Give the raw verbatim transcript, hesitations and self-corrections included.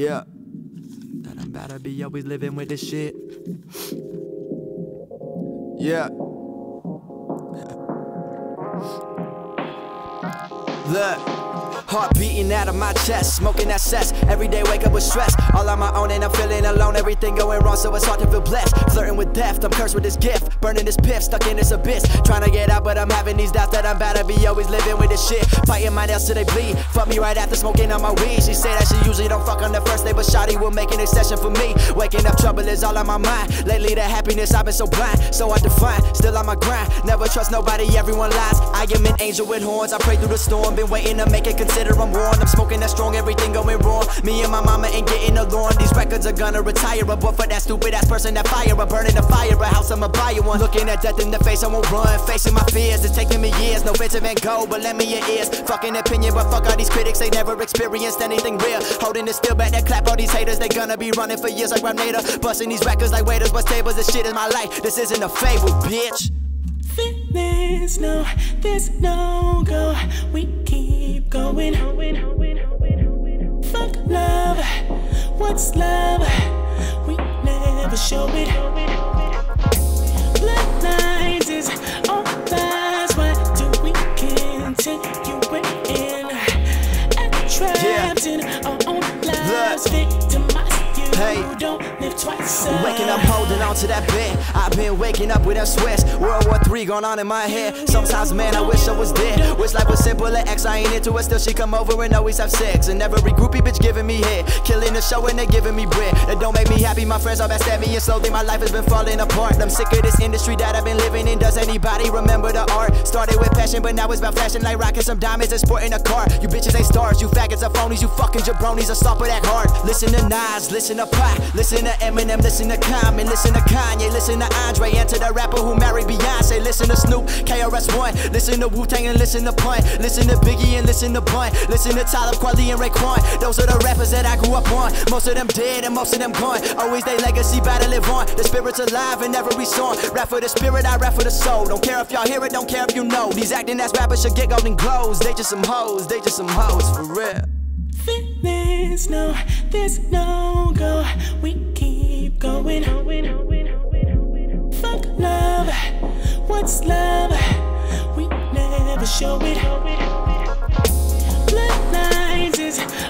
Yeah. That I'm about to be always living with this shit. Yeah. Look. Heart beating out of my chest, smoking excess. Every day wake up with stress, all on my own and I'm feeling alone. Everything going wrong so it's hard to feel blessed. Flirting with death, I'm cursed with this gift. Burning this piff, stuck in this abyss. Trying to get out but I'm having these doubts that I'm about to be always living with this shit. Fighting my nails till they bleed, fuck me right after smoking on my weed. She say that she usually don't fuck on the first day, but shawty will make an exception for me. Waking up trouble is all on my mind. Lately the happiness I've been so blind, so hard to find. Still on my grind, never trust nobody, everyone lies. I am an angel with horns, I pray through the storm. Been waiting to make it consistent. I'm warned, I'm smoking that strong, everything going wrong. Me and my mama ain't getting along. These records are gonna retire, a boy for that stupid ass person that fire. I'm burning a fire, a house I'm a buyer one. Looking at death in the face, I won't run. Facing my fears, it's taking me years. No bitch Van Gogh, but lend me your ears. Fucking opinion, but fuck all these critics, they never experienced anything real. Holding it still back, that clap, all these haters, they gonna be running for years like Ramnader. Busting these records like waiters, but tables, this shit is my life. This isn't a fable, bitch. Fitness, no, there's no go. We keep going. Fuck love, what's love? We never show it. Bloodlines is all lies. Why do we continue in? Trapped in our own lives, victimized. You don't live twice. Waking up holding on to that bed. I've been waking up with that sweats. World War Three going on in my head. Sometimes, man, I wish I was there. Wish life was simple. An ex, I ain't into it. Still, she come over and always have sex. And every groupie bitch giving me head. Killing the show and they giving me bread. That don't make me happy. My friends all backstab me. And slowly my life has been falling apart. I'm sick of this industry that I've been living in. Does anybody remember the art? Started with passion, but now it's about flashing like rockets, some diamonds and sporting a car. You bitches ain't stars. You faggots are phonies. You fucking jabronis. I stop with that heart. Listen to Nas. Listen to Pop, listen to Eminem, listen to Common, listen to Kanye, listen to Andre, and to the rapper who married Beyonce, listen to Snoop, K R S One, listen to Wu-Tang and listen to Pun, listen to Biggie and listen to Blunt, listen to Tyler, Kweli and Raekwon. Those are the rappers that I grew up on. Most of them dead and most of them gone. Always they legacy bout to live on. The spirit's alive in every song. Rap for the spirit, I rap for the soul. Don't care if y'all hear it, don't care if you know. These acting ass rappers should get golden glows. They just some hoes, they just some hoes, for real. Fitness, no, there's no go. We keep going. Fuck love, what's love? We never show it. Bloodlines is